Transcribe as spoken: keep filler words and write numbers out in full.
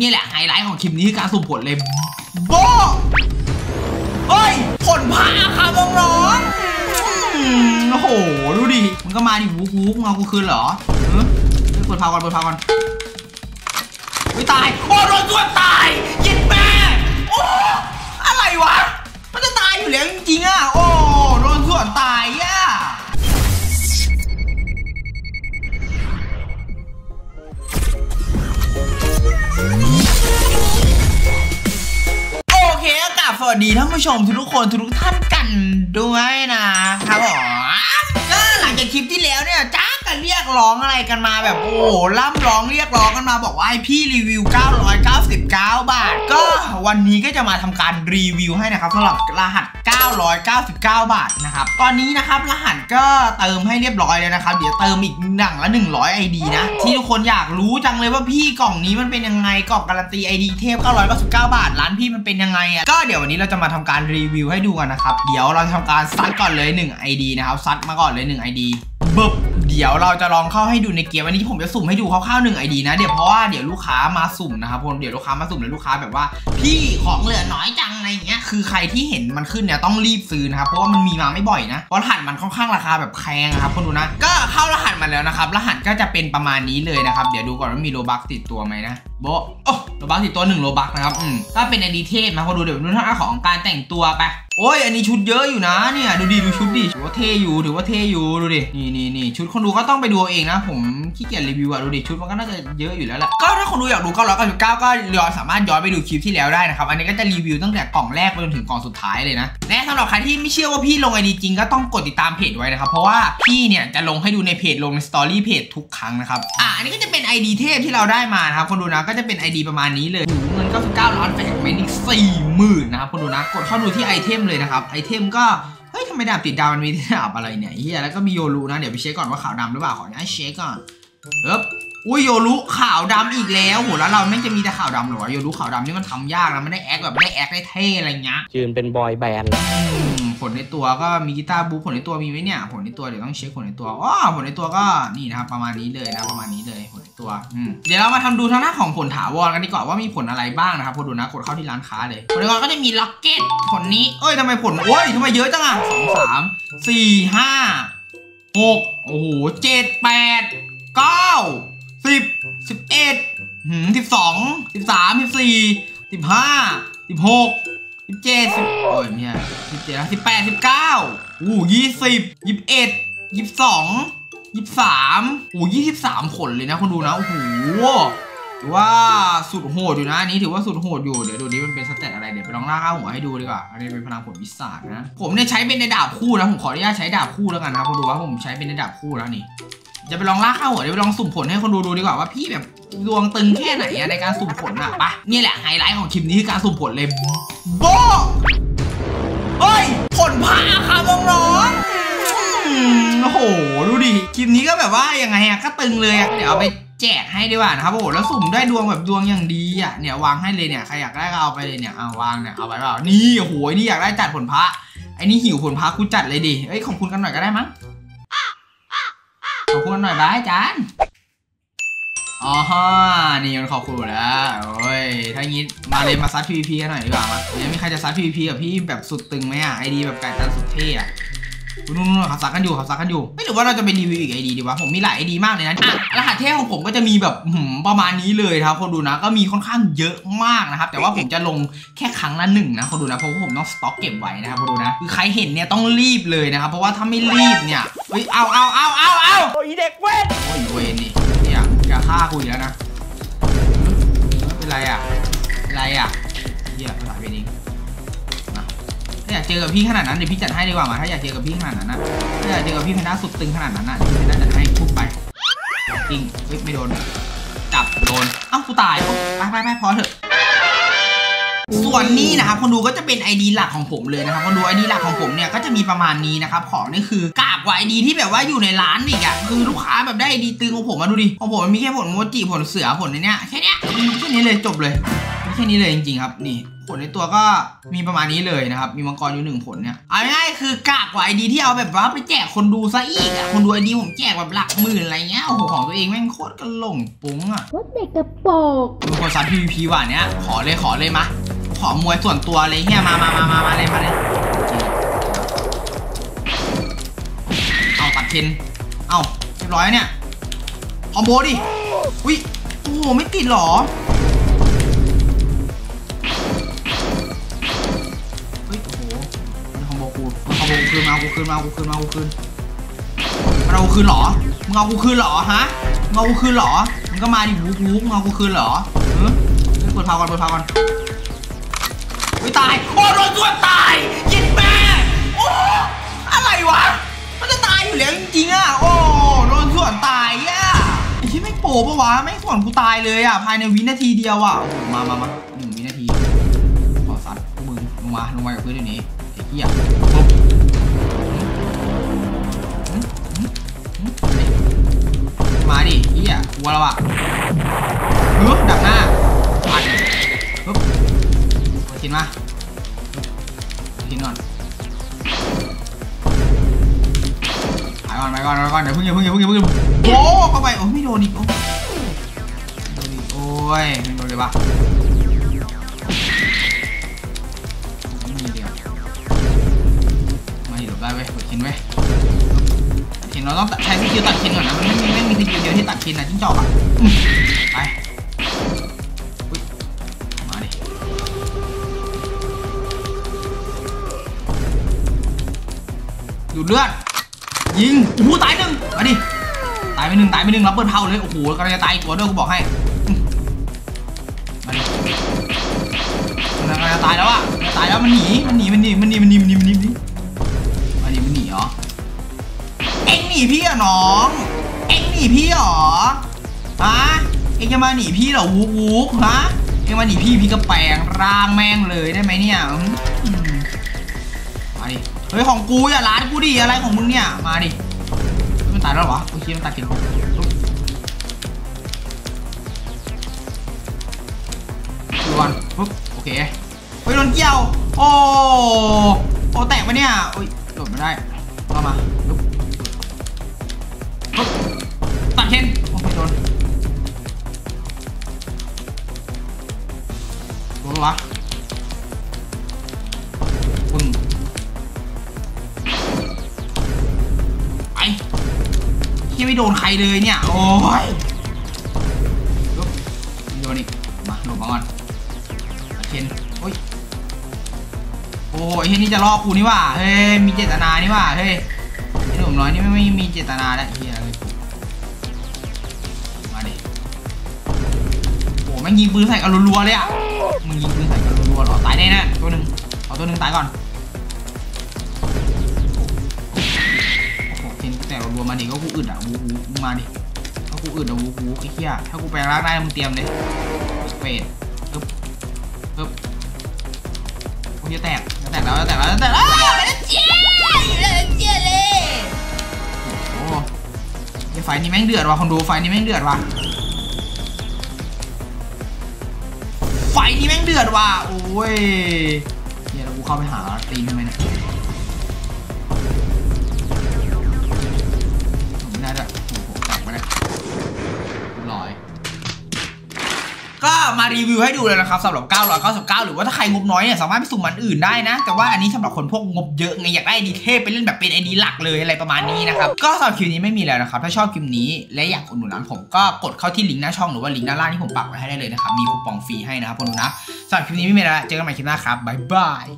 นี่แหละไฮไลท์ของคลิปนี้คือการสุ่มผลเลยโบเฮ้ยผลพระค่ะน้องๆโอ้โหดูดิมันก็มาดิวูวูมากูคืนเหรอเปิดพาก่อนเปิดพาก่อนไม่ตายโอ้โดนตัวตายยิงแม่โอ้อะไรวะมันจะตายอยู่แล้วจริงๆอ่ะโอ้โดนตัวตายอ่ะสวัสดีท่านผู้ชมทุกคนทุกท่านกันด้วยนะครับผมก็หลังจากคลิปที่แล้วเนี่ยจ้ากันเรียกร้องอะไรกันมาแบบโอ้ล่ำร้องเรียกร้องกันมาบอกว่าให้พี่รีวิวเก้าร้อยเก้าสิบเก้าบาทก็วันนี้ก็จะมาทำการรีวิวให้นะครับสำหรับรหัสเก้าร้อยเก้าสิบเก้าบาทนะครับตอนนี้นะครับรหัสก็เติมให้เรียบร้อยแล้วนะครับเดี๋ยวเติมอีกหนังละหนึ่งร้อย ไอ ดี นะที่ทุกคนอยากรู้จังเลยว่าพี่กล่องนี้มันเป็นยังไงกล่องการันตี ไอ ดี เทพเก้าร้อยเก้าสิบเก้าบาทร้านพี่มันเป็นยังไงอ่ะก็เดี๋ยววันนี้เราจะมาทำการรีวิวให้ดูกันนะครับเดี๋ยวเราทำการซัดก่อนเลยหนึ่ง ไอ ดี นะครับซัดมาก่อนเลยหนึ่ง ไอ ดี บึ๊บเดี๋ยวเราจะลองเข้าให้ดูในเกมวันนี้ผมจะสุ่มให้ดูคร่าวๆหนึ่ง ไอ ดี นะเดี๋ยวเพราะว่าเดี๋ยวลูกค้ามาสุ่มนะครับผมเดี๋ยวลูกค้ามาสุ่มแล้วลูกค้าแบบว่าพี่ของเหลือน้อยจังอะไรอย่างเงี้ยคือใครที่เห็นมันขึ้นเนี่ยต้องรีบซื้อนะครับเพราะว่ามันมีมาไม่บ่อยนะเพราะรหัสมันค่อนข้างราคาแบบแพงครับคนดูนะก็เข้ารหัสมาแล้วนะครับรหัสก็จะเป็นประมาณนี้เลยนะครับเดี๋ยวดูก่อนว่ามีโลบัคติดตัวไหมนะโบโอ้โลบัคติดตัวหนึ่งโลบัคนะครับอืมถ้าเป็นไอดีเทพนะคนดูเดี๋ยวดูท่าของการแต่งตัวไปโอ้ยอันนี้ชุดเยอะอยู่นะเนี่ยดูดิดูชุดดิถือว่าเท่อยู่ถือว่าเท่อยู่ดูดินี่นี่นี่ชุดคนดูก็ต้องไปดูเองนะผมขี้เกียจรีวิวอะดูดิชุดมันก็น่าจะเยอะอยู่แล้วแหละก็ถ้าคนดูอยากดูเก้าร้อยเก้าสิบเก้าก็ย้อนสามารถย้อนไปดูคลิปที่แล้วได้นะครับอันนี้ก็จะรีวิวตั้งแต่กล่องแรกไปจนถึงกล่องสุดท้ายเลยนะและสำหรับใครที่ไม่เชื่อว่าพี่ลงไอดีจริงก็ต้องกดติดตามเพจไว้นะครับเพราะว่าพี่เนี่ยจะลงให้ดูในเพจลงในสตอรี่เพจทุกครั้งนะครับอ่ะอันนี้ก็จะเป็น ไอ ดี เทพที่เราได้มานะครับคนดูนะก็จะเป็น ไอ ดี ประมาณนี้เลยเงินเก้าสิบเก้าล้านแฝงเป็นอีก สี่หมื่น นะครับคนดูนะกดเข้าดูที่ไอเทมเลยนะครับไอเทมก็เฮ้ยทำไมดาบติดดาวมันมีดาบอะไรเนี่ยเฮียแล้วก็มีโยรุนะเดี๋ยวไปเช็คก่อนว่าขาวดำหรือเปล่าขออนุญาตเช็คก่อนเอ๊บอุ้ยโยรุขาวดำอีกแล้วโหแล้วเราไม่จะมีแต่ขาวดำหรอโยรุขาวดำนี่มันทำยากนะมันได้แอคแบบได้แอคได้เท่อะไรเงี้ยยืนเป็นบอยแบนด์ผลในตัวก็มีกีตาร์บูผลในตัวมีไหมเนี่ยผลในตัวเดี๋ยวต้องเช็คผลในตัวอ๋อผลในตัวก็นี่นะครับประมาณนี้เลยนะประมาณนี้เลยผลในตัวเดี๋ยวเรามาทำดูทางหน้าของผลถาวรกันดีกว่าว่ามีผลอะไรบ้างนะครับพอดูนะกดเข้าที่ร้านค้าเลยผลถาวรก็จะมีล็อกเก็ตผลนี้เอ้ยทำไมผลโอ้ยทำไมเยอะจังอ่ะสองสามสี่ห้าหกโอ้โหเจ็ดแปดเก้าสิบสิบเอ็ดสิบสองสิบสามสิบสี่สิบห้าสิบหกสิบเจ็ดสิบโอ้ยเนี่ยสิบเจ็ดสิบแปดสิบเก้าอู้ยี่สิบยี่สิบเอ็ดยี่สิบสองยี่สิบสามอู้ยี่สิบสามผลเลยนะคนดูนะโอ้โหถือว่าสุดโหดอยู่นะอันนี้ถือว่าสุดโหดอยู่เดี๋ยวดูนี้มันเป็นสเตตอะไรเดี๋ยวไปลองล่าข้าวหัวให้ดูดีกว่าอันนี้เป็นพลังผลวิสานะผมเนี่ยใช้เป็นในดาบคู่นะผมขออนุญาตใช้ดาบคู่แล้วกันนะคนดูว่าผมใช้เป็นในดาบคู่แล้วนี่จะไปลองล่าข้าวหัวเดี๋ยวไปลองสุ่มผลให้คนดูดูดีกว่าว่าพี่แบบดวงตึงแค่ไหนในการสุ่มผลอ่ะปะนี่แหละไฮไลท์ของคลิปนี้คือการสุ่มผลเลยโบเฮ้ยผลพระค่ะน้องๆโอ้โหดูดิคลิปนี้ก็แบบว่ายังไงอะก็ตึงเลยอะเดี๋ยวเอาไปแจกให้ดีกว่านะครับโอ้โหแล้วสุ่มได้ดวงแบบดวงอย่างดีอะเนี่ยวางให้เลยเนี่ยใครอยากได้ก็เอาไปเลยเนี่ยเอาวางเนี่ยเอาไปเปล่านี่โอ้โหนี่อยากได้จัดผลพระไอ้นี่หิวผลพระกูจัดเลยดิเอ้ยขอบคุณกันหน่อยก็ได้มั้งขอบคุณกันหน่อยได้จานอ๋อนี่มันขอบคุณแล้วโอ้ยถ้างี้มาเลยมาซัด พี วี พี กันหน่อยดีกว่ามาเนี่ยมีใครจะซัด พี วี พี กับพี่แบบสุดตึงไหมอ่ะไอดีแบบไก่ตันสุดเท่อะนู่นๆขับซักกันอยู่ขับซักกันอยู่ไม่หรือว่าเราจะไปรีวิวอีกไอดีดีวะผมมีหลายไอดีมากเลยนะอ่ะรหัสเท่ของผมก็จะมีแบบประมาณนี้เลยครับคนดูนะก็มีค่อนข้างเยอะมากนะครับแต่ว่าผมจะลงแค่ครั้งละหนึ่งนะคนดูนะเพราะว่าผมต้องสต็อกเก็บไว้นะครับคนดูนะคือใครเห็นเนี่ยต้องรีบเลยนะครับเพราะว่าถ้าไม่รีบเนี่ยเฮ้ยเอาเอาเอาเอาเอาโอ้ยเด็กเว้นโอ้ยเว้นนี่เนี่ยอย่าฆ่าคุยแล้วนะเป็นไรอ่ะอะไรอ่ะเยอะภาษาเวนิงถ้าอยากเจอกับพี่ขนาดนั้นเดี๋ยวพี่จัดให้ดีกว่ามาถ้าอยากเจอกับพี่ขนาดนั้นนะถ้าอยากเจอกับพี่แพนด้าสุดตึงขนาดนั้นนะพี่แพนด้าจัดให้ทุบไปจริงไม่โดนจับโดนเอ้ากูตายไปไปไปพอเถอะส่วนนี้นะครับคนดูก็จะเป็น ไอ ดี หลักของผมเลยนะครับคนดู ไอ ดี หลักของผมเนี่ยก็จะมีประมาณนี้นะครับของนี่คือกากกว่า ไอ ดี ที่แบบว่าอยู่ในร้านอีกอ่ะคือลูกค้าแบบได้ ไอ ดี ตึงของผมมาดูดิของผมมันมีแค่ผลโมจิผลเสือผลในเนี้ยแค่เนี้ยแค่นี้เลยจบเลยแ ค่นี้เลยจริงๆครับนี่ผลในตัวก็มีประมาณนี้เลยนะครับมีมังกรอยู่หนึ่งผลเนี่ยเอาง่ายๆคือกากกว่าไอดีที่เอาแบบว่าไปแจกคนดูซะอีกอะคนดูไอดีผมแจกแบบหลักหมื่นอะไรเงี้ยโอ้โหของตัวเองแม่งโคตรกระหล่งปุ้งอะโคตรเด็กกระโปงมีคนซัด พี วี พี ว่ะเนี้ยขอเลยขอเลยมะขอมวยส่วนตัวเลยเฮียมามามามามาเลยมาเลยเอาตัดเทนเอาเรียบร้อยเนี่ยคอมโบดิอุ้ยโอ้โหไม่ติดหรอคืนมากูคืนมากูคืนมากูคืนมาเราคืนหรอมึงเอากูคืนหรอฮะมึงเอากูคืนหรอมึงก็มาดิบู๊บู๊มึงเอากูคืนหรอเออเปิดพาก่อนเปิดพาก่อนอุ้ยตายโอ้โดนตัวตายยิงแม่โอ้อะไรวะมันจะตายอยู่แล้วจริงๆอ่ะโอ้โดนส่วนตายอ่ะไอ้ที่ไม่โป๊ะปะวะไม่ส่วนกูตายเลยอ่ะภายในวินาทีเดียวอ่ะมามามาหนึ่งวินาทีขอซัดพวกมึงลงมาลงมากับเพื่อนเดี๋ยวนี้ไอ้เหี้ยมาดิเฮียวัวเราอะฮึบดักหน้าปัดฮึบทิ้งมาทิ้งก่อนไปก่อนไปก่อนไปก่อนเดี๋ยวพึ่งเดี๋ยวพึ่งเดี๋ยวพึ่งเดี๋ยวพึ่งโอ้เข้าไปโอ้ไม่โดนอีกโอ้โดนอีกโอ้ยไม่โดนเลยปะไม่เดียวมาหลบได้เว้ยทิ้งเว้ยเราต้องใช้สกิลตัดคินก่อนนะมันไม่ไม่มีสกิลเดียวที่ตัดคินนะจิ้งจอกอ่ะไปมาดิดูดเลือดยิงโอ้โหตายหนึ่งมาดิตายไปหนึ่งตายไปหนึ่งเราเปิดเผาเลยโอ้โหกำลังจะตายอีกตัวด้วยกูบอกให้มาดิกำลังจะตายแล้วอ่ะตายแล้วมันหนีมันหนีมันหนีมันหนีมันหนีมันหนีมันหนีมันหนีมันหนีเหรอเอ็งหนีพี่เหรอน้องเอ็งหนีพี่เหรอฮะเอ็งจะมาหนีพี่เหรอวู๊กวู๊กฮะเอ็งมาหนีพี่พี่ก็แปลงร่างแม่งเลยได้ไหมเนี่ยมาดิเฮ้ยของกูอย่าล้านกูดิอะไรของมึงเนี่ยมาดิมันตายแล้วเหรอโอเคมันตายกินลงดูวันปุ๊บโอเคเฮ้ยโดนเกี่ยวโอ้โอ้แตกปะเนี่ยโอ้ยหลบไม่ได้เข้ามาตัดเข็นโอ้ยโดนโดนวะปึ้งไอ้ที่ไม่โดนใครเลยเนี่ยโอ้ยโดนอีกมาหลบมาก่อนตัดเข็นโอ้ยโอ้ยเฮ้ยนี่จะลอกกูนี่ว่าเฮ้ยมีเจตนานี่ว่าเฮ้ยไอ้หนุ่มน้อยนี่ไม่มีเจตนาแล้วเฮียมันยิงปืนใส่กันรัวๆเลยอ่ะมึงยิงปืนใส่กันรัวๆหรอตายแน่นะตัวหนึ่งเอาตัวหนึ่งตายก่อนโอ้โหเทนแต่รัวๆมาดิก็กูอึดอ่ะวูวูมึงมาดิถ้ากูอึดอ่ะวูวูไอ้เหี้ยถ้ากูแปลงร่างได้มึงเตรียมเลยเฟดปึ๊บปึ๊บกูจะแตกจะแตกแล้วจะแตกแล้วจะแตกแล้วเจ๊เลยเจ๊เลยโอ้ไอ้ไฟนี่แม่งเดือดว่ะคนดูไฟนี่แม่งเดือดว่ะไฟนี่แม่งเดือดว่ะโอ้ยเนี่ยเรากูเข้าไปหาตีนทำไมเนี่ยไม่ได้ด้วยโอ้โหแตกไปเลยลอยก็มารีวิวให้ดูเลยนะครับสำหรับเก้าร้อยเก้าสิบเก้าหรือว่าถ้าใครงบน้อยเนี่ยสามารถไปสุ่มมันอื่นได้นะแต่ว่าอันนี้สำหรับคนพวกงบเยอะไงอยากได้ไอดีเทพไปเล่นแบบเป็นไอดีหลักเลยอะไรประมาณนี้นะครับก็สำหรับคลิปนี้ไม่มีแล้วนะครับถ้าชอบคลิปนี้และอยากอุดหนุนร้านผมก็กดเข้าที่ลิงก์หน้าช่องหรือว่าลิงก์ด้านล่างที่ผมปักไว้ให้ได้เลยนะครับมีคูปองฟรีให้นะครับพวกหนูนะสำหรับคลิปนี้ไม่มีแล้วเจอกันใหม่คลิปหน้าครับบ๊ายบาย